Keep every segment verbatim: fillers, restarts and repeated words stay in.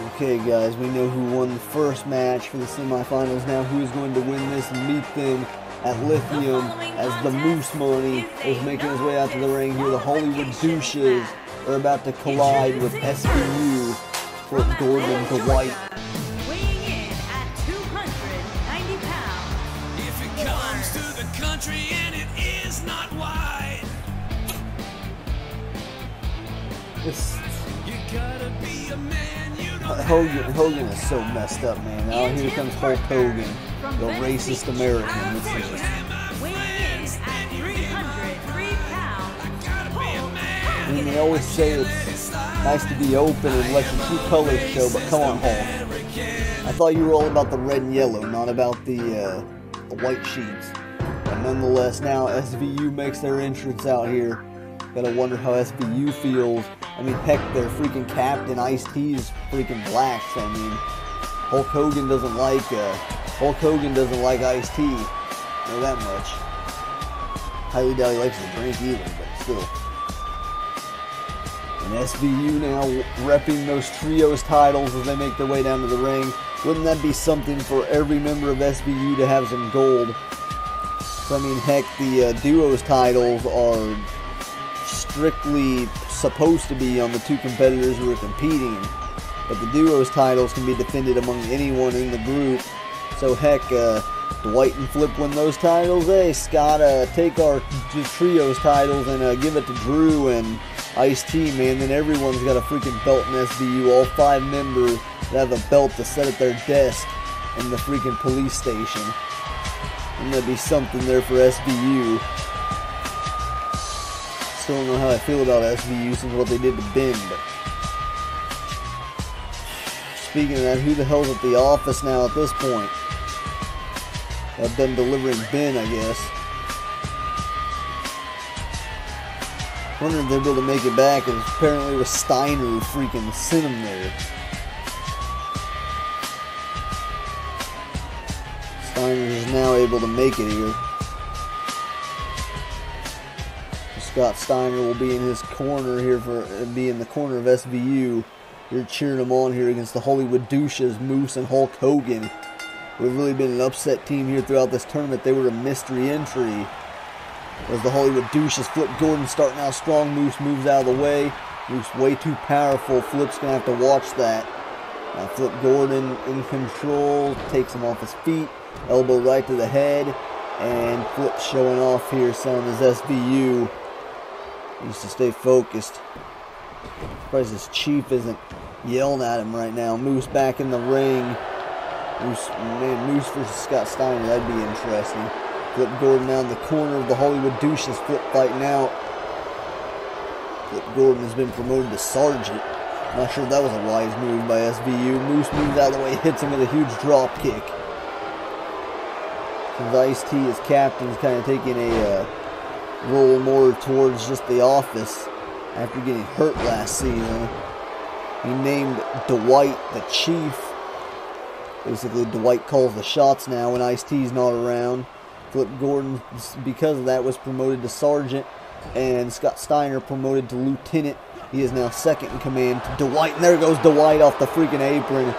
Okay guys, we know who won the first match for the semifinals. Now who is going to win this? Meet them at Lithium as the Moose Money is making his way out to the ring here. The Hollywood Douches are about to collide with S P U, Flip Gordon and Dwight. Weighing in at two hundred ninety pounds. If it comes to the country and it is not wide. You gotta be a man. Hogan, Hogan is so messed up, man. Now here comes Hulk Hogan, the racist American. This is I mean, they always say it's nice to be open and let the two colors show, but come on, Hulk. I thought you were all about the red and yellow, not about the, uh, the white sheets. But nonetheless, now S V U makes their entrance out here. Gotta wonder how S P U feels. I mean, heck, their freaking captain, Ice-T, is freaking black. So, I mean, Hulk Hogan doesn't like, uh, Hulk Hogan doesn't like Ice-T. Know that much. Highly doubt he likes to drink either, but still. And S V U now repping those trios titles as they make their way down to the ring. Wouldn't that be something for every member of S V U to have some gold? So, I mean, heck, the uh, duos titles are strictly supposed to be on the two competitors who are competing, but the duos titles can be defended among anyone in the group. So heck, uh, Dwight and Flip win those titles. Hey Scott, uh, take our trios titles and uh, give it to Drew and Ice-T, man. Then everyone's got a freaking belt in S V U. All five members that have a belt to set at their desk in the freaking police station. And there'd be something there for S V U. Still don't know how I feel about S V U since what they did to Ben, but speaking of that, who the hell's at the office now at this point? I've been delivering Ben, I guess. Wonder if they're able to make it back, and apparently it was Steiner who freaking sent him there. Steiner is now able to make it here. Scott Steiner will be in his corner here for be in the corner of S V U. They're cheering him on here against the Hollywood Douches, Moose and Hulk Hogan. We've really been an upset team here throughout this tournament. They were a mystery entry. As the Hollywood Douches, Flip Gordon starting out strong. Moose moves out of the way. Moose way too powerful. Flip's gonna have to watch that. Now Flip Gordon in control, takes him off his feet, elbow right to the head, and Flip showing off here, selling his S V U. Needs to stay focused. Surprised his chief isn't yelling at him right now. Moose back in the ring. Moose, man, Moose versus Scott Steiner. That'd be interesting. Flip Gordon out in the corner of the Hollywood Douches. Flip fighting out. Flip Gordon has been promoted to sergeant. Not sure if that was a wise move by S V U. Moose moves out of the way, hits him with a huge drop kick. Since Ice-T as captain's kind of taking a Uh, roll more towards just the office after getting hurt last season. He named Dwight the chief. Basically, Dwight calls the shots now when Ice-T's not around. Flip Gordon, because of that, was promoted to sergeant, and Scott Steiner promoted to lieutenant. He is now second in command to Dwight, and there goes Dwight off the freaking apron.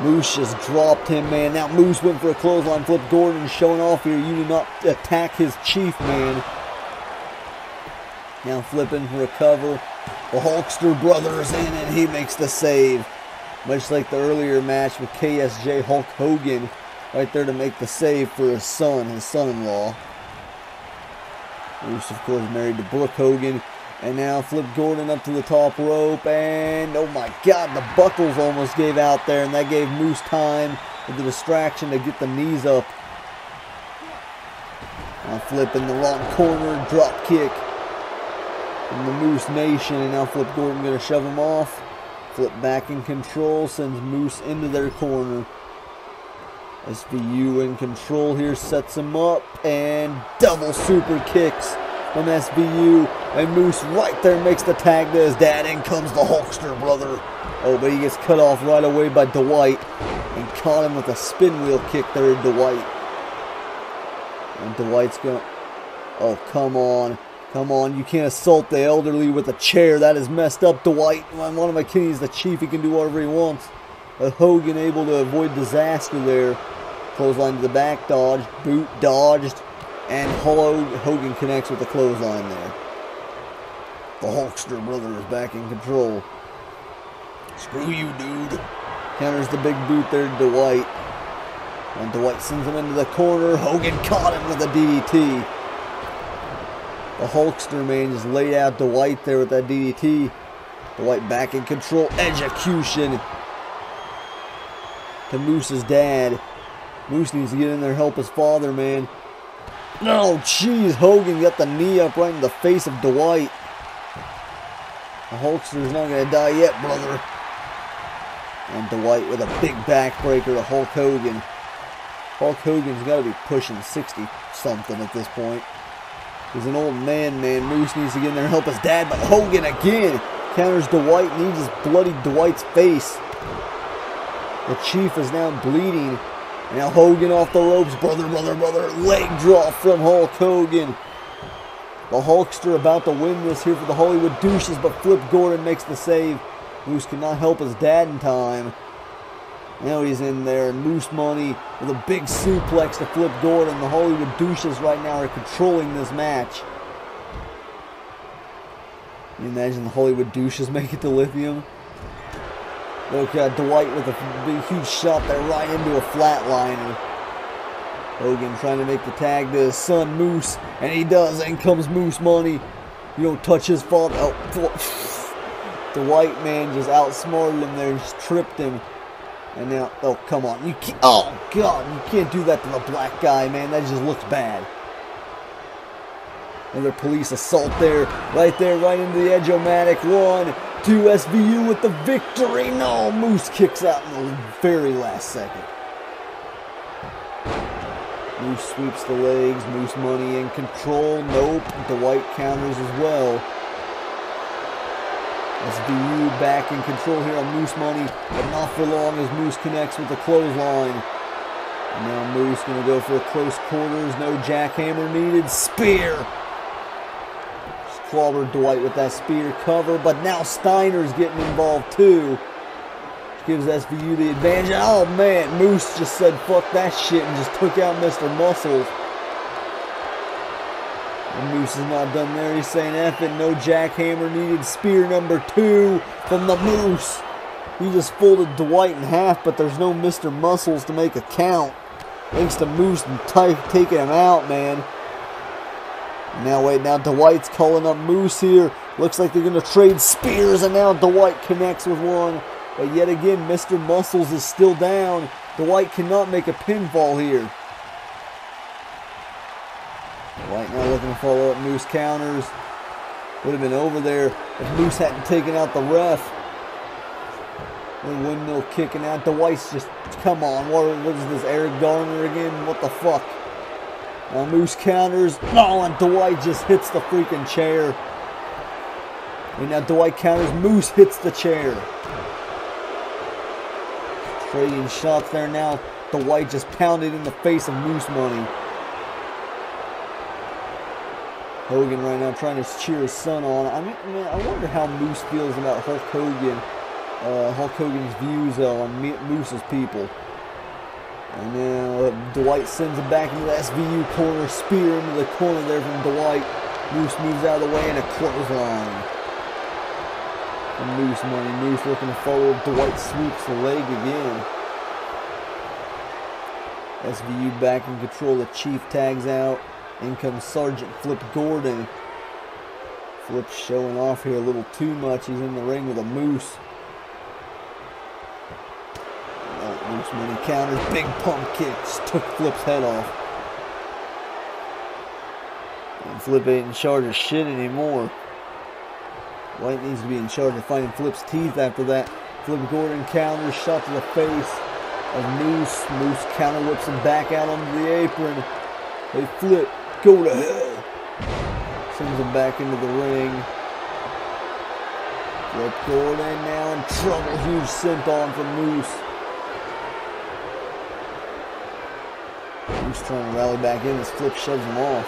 Moose just dropped him, man. Now Moose went for a clothesline. Flip Gordon showing off here. You do not attack his chief, man. Now flipping for a cover. The Hulkster brother is in, and he makes the save. Much like the earlier match with K S J, Hulk Hogan right there to make the save for his son, his son-in-law. Moose, of course, married to Brooke Hogan. And now Flip Gordon up to the top rope, and oh my God, the buckles almost gave out there, and that gave Moose time with the distraction to get the knees up. Now Flip in the wrong corner, drop kick from the Moose Nation, and now Flip Gordon gonna shove him off. Flip back in control, sends Moose into their corner. S V U in control here, sets him up, and double super kicks from S V U, and Moose right there makes the tag to his dad. In comes the Hulkster brother. Oh, but he gets cut off right away by Dwight, and caught him with a spin wheel kick there to Dwight. And Dwight's going to, oh, come on. Come on, you can't assault the elderly with a chair. That is messed up, Dwight. One of my kidneys, the chief, he can do whatever he wants. But Hogan able to avoid disaster there. Clothesline to the back, dodged, boot dodged, and Hogan connects with the clothesline there. The Hulkster brother is back in control. Screw you, dude. Counters the big boot there to Dwight. And Dwight sends him into the corner. Hogan caught him with a D D T. The Hulkster man just laid out Dwight there with that D D T. Dwight back in control. Execution to Moose's dad. Moose needs to get in there and help his father, man. No, jeez. Hogan got the knee up right in the face of Dwight. The Hulkster's not going to die yet, brother. And Dwight with a big backbreaker to Hulk Hogan. Hulk Hogan's got to be pushing sixty something at this point. He's an old man, man. Moose needs to get in there and help his dad, but Hogan again counters Dwight, needs his bloody Dwight's face. The Chief is now bleeding. Now Hogan off the ropes. Brother, brother, brother. Leg drop from Hulk Hogan. The Hulkster about to win this here for the Hollywood Douches, but Flip Gordon makes the save. Moose cannot help his dad in time. Now he's in there. Moose Money with a big suplex to Flip Gordon. The Hollywood Douches right now are controlling this match. Can you imagine the Hollywood Douches make it to Lithium? Look at Dwight with a big, huge shot there right into a flatliner. Hogan trying to make the tag to his son Moose, and he does. And comes Moose Money. You don't touch his father. Oh, Dwight, man, just outsmarted him there, just tripped him. And now, oh, come on. You can't, oh, God, you can't do that to the black guy, man. That just looks bad. Another police assault there. Right there, right into the edge-o-matic. One, two, S V U with the victory. No, Moose kicks out in the very last second. Moose sweeps the legs. Moose Money in control. Nope. Dwight counters as well. S V U back in control here on Moose Money, but not for long as Moose connects with the clothesline. And now Moose going to go for close quarters. No jackhammer needed. Spear. Just clobbered Dwight with that spear cover, but now Steiner's getting involved too. Which gives S V U the advantage. Oh man, Moose just said fuck that shit and just took out Mister Muscles. And Moose is not done there. He's saying F it. No jackhammer needed. Spear number two from the Moose. He just folded Dwight in half, but there's no Mister Muscles to make a count. Thanks to Moose and Type taking him out, man. Now wait, now Dwight's calling up Moose here. Looks like they're going to trade spears, and now Dwight connects with one. But yet again, Mister Muscles is still down. Dwight cannot make a pinfall here. Right now looking to follow up. Moose counters. Would have been over there if Moose hadn't taken out the ref. The windmill kicking out. Dwight's just, come on, what is this, Eric Garner again? What the fuck? Now Moose counters. No, and Dwight just hits the freaking chair. And now Dwight counters. Moose hits the chair. Trading shots there now. Dwight just pounded in the face of Moose Money. Hogan right now trying to cheer his son on. I mean, man, I wonder how Moose feels about Hulk Hogan, uh, Hulk Hogan's views uh, on Moose's people. And now uh, Dwight sends him back into the S V U corner, spear into the corner there from Dwight. Moose moves out of the way and a clothesline. And Moose Money, Moose looking to follow. Dwight sweeps the leg again. S V U back in control. The Chief tags out. In comes Sergeant Flip Gordon. Flip's showing off here a little too much. He's in the ring with a Moose. Right, Moose Money counters. Big pump kicks. Took Flip's head off. And Flip ain't in charge of shit anymore. White needs to be in charge of finding Flip's teeth after that. Flip Gordon counters. Shot to the face of Moose. Moose counter whips him back out onto the apron. They flip. Go to hell. Sends him back into the ring. Flip Gordon now in trouble. Huge sent on from Moose. Moose trying to rally back in as Flip shoves him off.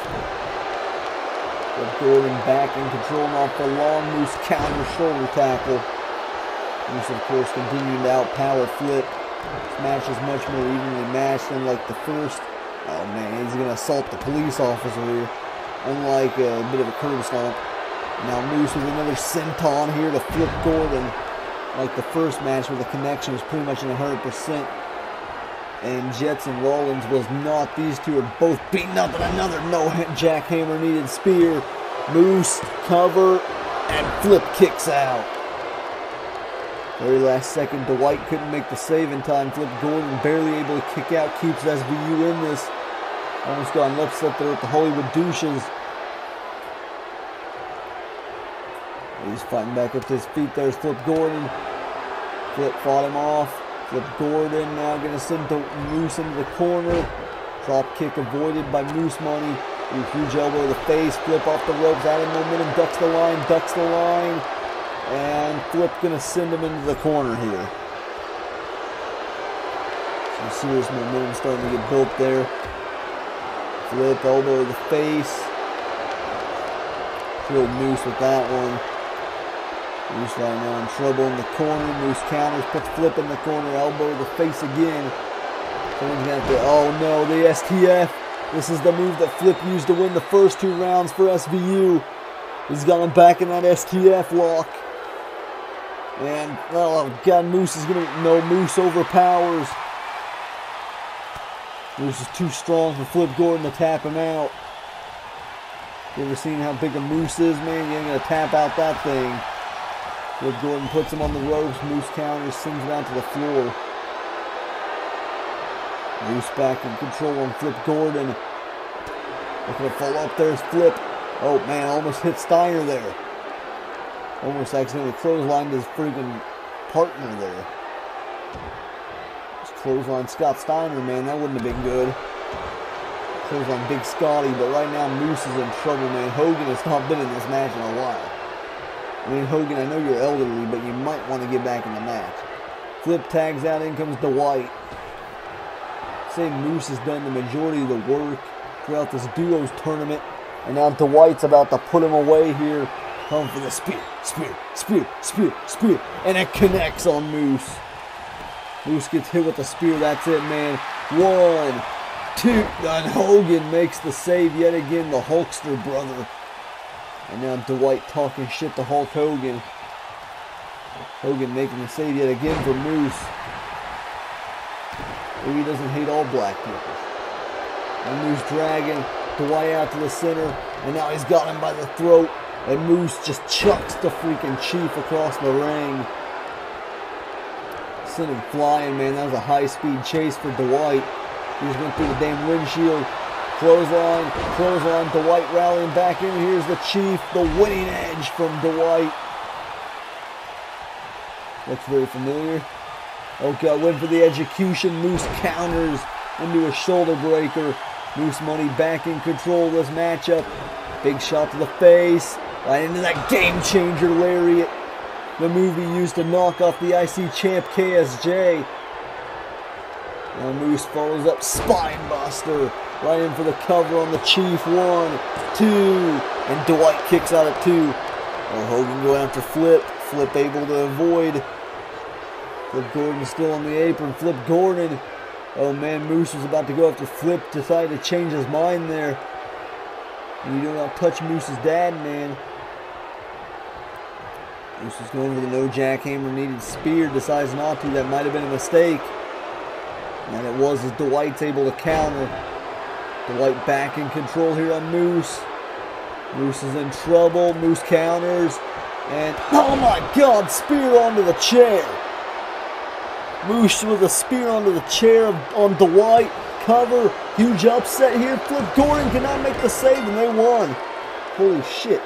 But Gordon back in control off the long Moose counter shoulder tackle. Moose, of course, continuing to outpower Flip. This match is much more evenly matched than like the first. Oh man, he's going to assault the police officer here. Unlike a bit of a curb stomp. Now Moose with another senton here to Flip Gordon. Like the first match where the connection was pretty much in one hundred percent. And Jets and Rollins was not. These two are both beating up at another no jackhammer needed spear. Moose, cover, and Flip kicks out. Very last second, Dwight couldn't make the save in time. Flip Gordon barely able to kick out, keeps S V U in this. Almost gone left up there with the Hollywood Douches. He's fighting back up to his feet. There's Flip Gordon. Flip fought him off. Flip Gordon now going to send the Moose into the corner. Drop kick avoided by Moose Money. Huge elbow to the face. Flip off the ropes. Out of momentum. Ducks the line. Ducks the line. And Flip going to send him into the corner here. Some serious momentum starting to get built there. Flip elbow to the face. Killed Moose with that one. Moose right now in trouble in the corner. Moose counters, puts Flip in the corner, elbow to the face again. Someone's gonna have to, oh no, the S T F. This is the move that Flip used to win the first two rounds for S V U. He's gone back in that S T F lock. And, oh God, Moose is gonna, no, Moose overpowers. Moose is too strong for Flip Gordon to tap him out. You ever seen how big a Moose is, man? You ain't gonna tap out that thing. Flip Gordon puts him on the ropes. Moose counters, sends him out to the floor. Moose back in control on Flip Gordon. Looking to follow up. There's Flip. Oh man, almost hit Steiner there. Almost accidentally clotheslined his freaking partner there. Just clotheslined Scott Steiner, man. That wouldn't have been good. Clotheslined Big Scotty, but right now Moose is in trouble, man. Hogan has not been in this match in a while. I mean, Hogan, I know you're elderly, but you might want to get back in the match. Flip tags out, in comes Dwight. Same Moose has done the majority of the work throughout this duos tournament. And now Dwight's about to put him away here. Come for the spear, spear, spear, spear, spear. And it connects on Moose. Moose gets hit with the spear, that's it, man. One, two, and Hogan makes the save yet again, the Hulkster brother. And now Dwight talking shit to Hulk Hogan. Hogan making the save yet again for Moose. Maybe he doesn't hate all black people. And Moose dragging Dwight out to the center. And now he's got him by the throat. And Moose just chucks the freaking Chief across the ring. Sent him flying, man. That was a high-speed chase for Dwight. He just went through the damn windshield. Clothesline, clothesline, Dwight rallying back in. Here's the Chief, the winning edge from Dwight. Looks very familiar. Okay, went for the execution. Moose counters into a shoulder breaker. Moose Money back in control of this matchup. Big shot to the face. Right into that game changer lariat. The move he used to knock off the I C champ K S J. Now Moose follows up, spine buster. Right in for the cover on the Chief. One, two, and Dwight kicks out at two. Well, Hogan going after Flip. Flip able to avoid. Flip Gordon still on the apron. Flip Gordon. Oh man, Moose was about to go after Flip. Decided to change his mind there. You do not touch Moose's dad, man. Moose is going for the no jackhammer needed spear. Decides not to. That might have been a mistake. And it was as Dwight's able to counter. Dwight back in control here on Moose. Moose is in trouble. Moose counters. And, oh my God, spear onto the chair. Moose with a spear onto the chair on Dwight. Cover. Huge upset here. Flip Gordon cannot make the save, and they won. Holy shit.